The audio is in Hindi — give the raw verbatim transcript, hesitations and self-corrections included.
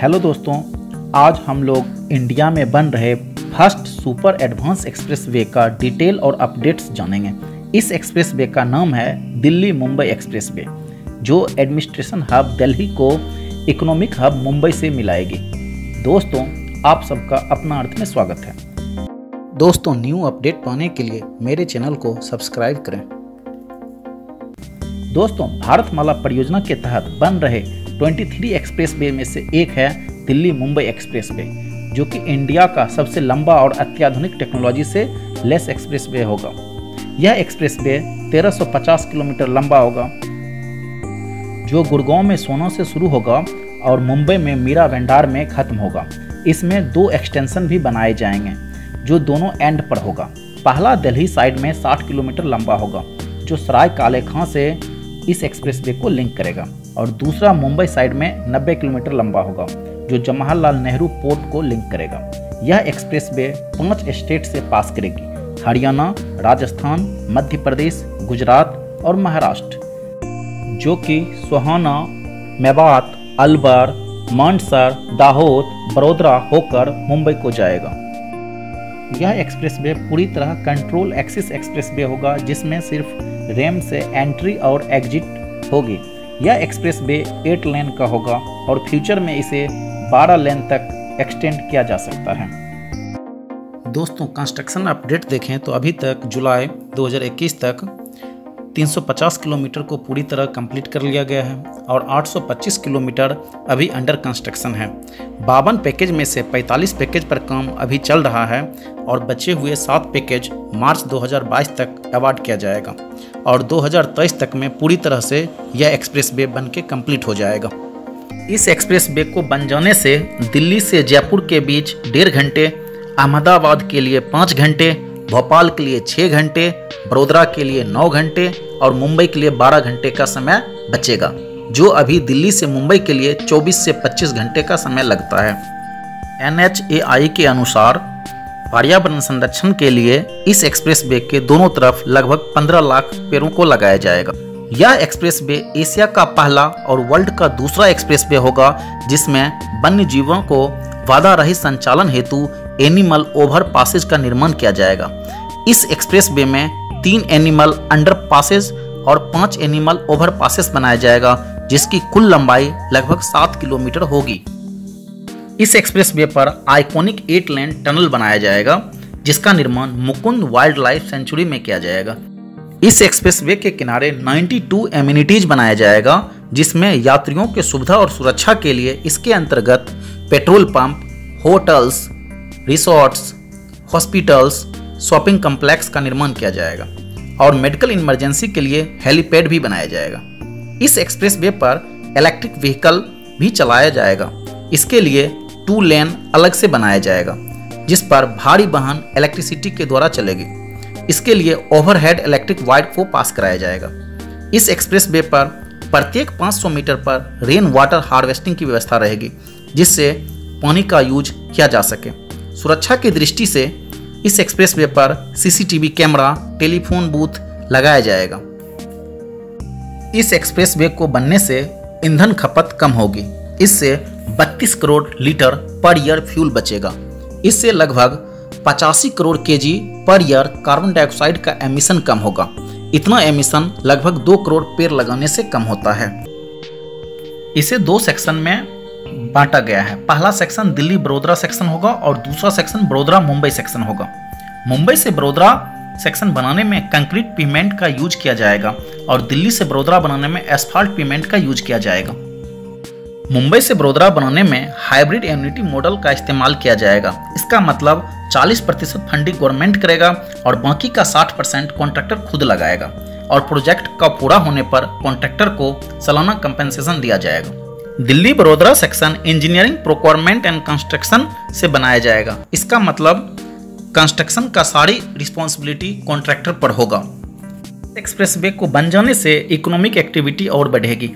हेलो दोस्तों, आज हम लोग इंडिया में बन रहे फर्स्ट सुपर एडवांस एक्सप्रेसवे का डिटेल और अपडेट्स जानेंगे। इस एक्सप्रेसवे का नाम है दिल्ली मुंबई एक्सप्रेसवे, जो एडमिनिस्ट्रेशन हब दिल्ली को इकोनॉमिक हब मुंबई से मिलाएगी। दोस्तों, आप सबका अपना अर्थ में स्वागत है। दोस्तों, न्यू अपडेट पाने के लिए मेरे चैनल को सब्सक्राइब करें। दोस्तों, भारतमाला परियोजना के तहत बन रहे तेईस एक्सप्रेसवे में से एक है दिल्ली मुंबई एक्सप्रेसवे, जो कि इंडिया का सबसे लंबा और अत्याधुनिक टेक्नोलॉजी से लेस एक्सप्रेसवे होगा। यह एक्सप्रेसवे तेरह सौ पचास किलोमीटर लंबा होगा, जो गुड़गांव में सोना से शुरू होगा और मुंबई में मीरा भंडार में खत्म होगा। इसमें दो एक्सटेंशन भी बनाए जाएंगे, जो दोनों एंड पर होगा। पहला दिल्ली साइड में साठ किलोमीटर लंबा होगा, जो सराय काले खां से इस एक्सप्रेसवे को लिंक करेगा, और दूसरा मुंबई साइड में नब्बे किलोमीटर लंबा होगा, जो जवाहरलाल नेहरू पोर्ट को लिंक करेगा। यह एक्सप्रेसवे पांच स्टेट से पास करेगी: हरियाणा, राजस्थान, मध्य प्रदेश, गुजरात और महाराष्ट्र, जो कि सोहाना, मेवात, अलवर, मानसर, दाहोद, बड़ोदरा होकर मुंबई को जाएगा। यह एक्सप्रेसवे पूरी तरह कंट्रोल एक्सिस एक्सप्रेसवे होगा, जिसमें सिर्फ रेम से एंट्री और एग्जिट होगी। यह एक्सप्रेसवे आठ लेन का होगा और फ्यूचर में इसे बारह लेन तक एक्सटेंड किया जा सकता है। दोस्तों, कंस्ट्रक्शन अपडेट देखें तो अभी तक जुलाई दो हज़ार इक्कीस तक तीन सौ पचास किलोमीटर को पूरी तरह कंप्लीट कर लिया गया है और आठ सौ पच्चीस किलोमीटर अभी अंडर कंस्ट्रक्शन है। बावन पैकेज में से पैंतालीस पैकेज पर काम अभी चल रहा है और बचे हुए सात पैकेज मार्च दो हज़ार बाईस तक अवार्ड किया जाएगा और दो हज़ार तेईस तक में पूरी तरह से यह एक्सप्रेसवे बनके कंप्लीट हो जाएगा। इस एक्सप्रेसवे को बन जाने से दिल्ली से जयपुर के बीच डेढ़ घंटे, अहमदाबाद के लिए पाँच घंटे, भोपाल के लिए छः घंटे, बड़ोदरा के लिए नौ घंटे और मुंबई के लिए बारह घंटे का समय बचेगा, जो अभी दिल्ली से मुंबई के लिए चौबीस से पच्चीस घंटे का समय लगता है। एन एच ए आई के अनुसार पर्यावरण संरक्षण के लिए इस एक्सप्रेसवे के दोनों तरफ लगभग पंद्रह लाख पेड़ों को लगाया जाएगा। यह एक्सप्रेसवे एशिया का पहला और वर्ल्ड का दूसरा एक्सप्रेसवे होगा, जिसमें वन्य जीवों को बाधा रहित संचालन हेतु एनिमल ओवर पासेज का निर्माण किया जाएगा। इस एक्सप्रेसवे में तीन एनिमल अंडर पासेज और पांच एनिमल ओवर पासेस बनाया जाएगा, जिसकी कुल लंबाई लगभग सात किलोमीटर होगी। इस एक्सप्रेसवे पर आइकॉनिक एट लेन टनल बनाया जाएगा, जिसका निर्माण मुकुंद वाइल्ड लाइफ सेंचुरी में किया जाएगा। इस एक्सप्रेसवे के किनारे बानवे एमिनिटीज बनाया जाएगा, जिसमें यात्रियों के सुविधा और सुरक्षा के लिए इसके अंतर्गत petrol pump, hotels, resorts, hospitals, shopping complex का निर्माण किया जाएगा और मेडिकल इमरजेंसी के लिए हेलीपैड भी बनाया जाएगा। इस एक्सप्रेसवे पर इलेक्ट्रिक व्हीकल भी चलाया जाएगा। इसके लिए टू लेन अलग से बनाया जाएगा, जिस पर भारी वाहन इलेक्ट्रिसिटी के द्वारा चलेगी। इसके लिए ओवरहेड इलेक्ट्रिक वायर को पास कराया जाएगा। इस एक्सप्रेसवे पर प्रत्येक पाँच सौ मीटर पर रेन वाटर हार्वेस्टिंग की व्यवस्था रहेगी, जिससे पानी का यूज किया जा सके। सुरक्षा की दृष्टि से इस एक्सप्रेसवे पर सीसीटीवी कैमरा, टेलीफोन बूथ लगाया जाएगा। इस एक्सप्रेसवे को बनने से ईंधन खपत कम होगी। इससे बत्तीस crore litre per year fuel बचेगा। इससे लगभग पचासी crore KG per year carbon dioxide का एमिशन कम होगा। इतना एमिशन लगभग दो करोड़ पेड़ लगाने से कम होता है। इसे दो सेक्शन में बांटा गया है। पहला सेक्शन दिल्ली बड़ोदरा सेक्शन होगा और दूसरा सेक्शन बड़ोदरा मुंबई सेक्शन होगा। मुंबई से बड़ोदरा सेक्शन बनाने में कंक्रीट पीमेंट का यूज किया जाएगा और दिल्ली से बड़ोदरा बनाने में एस्फाल्ट पीमेंट का यूज किया जाएगा। मुंबई से बड़ोदरा बनाने में हाइब्रिड एन्युटी मॉडल का इस्तेमाल किया जाएगा। इसका मतलब चालीस प्रतिशत फंडिंग गवर्नमेंट करेगा और बाकी का साठ परसेंट कॉन्ट्रैक्टर खुद लगाएगा और प्रोजेक्ट का पूरा होने पर कॉन्ट्रैक्टर को सालाना कंपेंसेशन दिया जाएगा। Delhi Vadodara section engineering, procurement and construction से बनाया जाएगा। इसका मतलब कंस्ट्रक्शन का सारी रिस्पॉन्सिबिलिटी कॉन्ट्रैक्टर पर होगा। एक्सप्रेसवे को बन जाने से इकोनॉमिक एक्टिविटी और बढ़ेगी।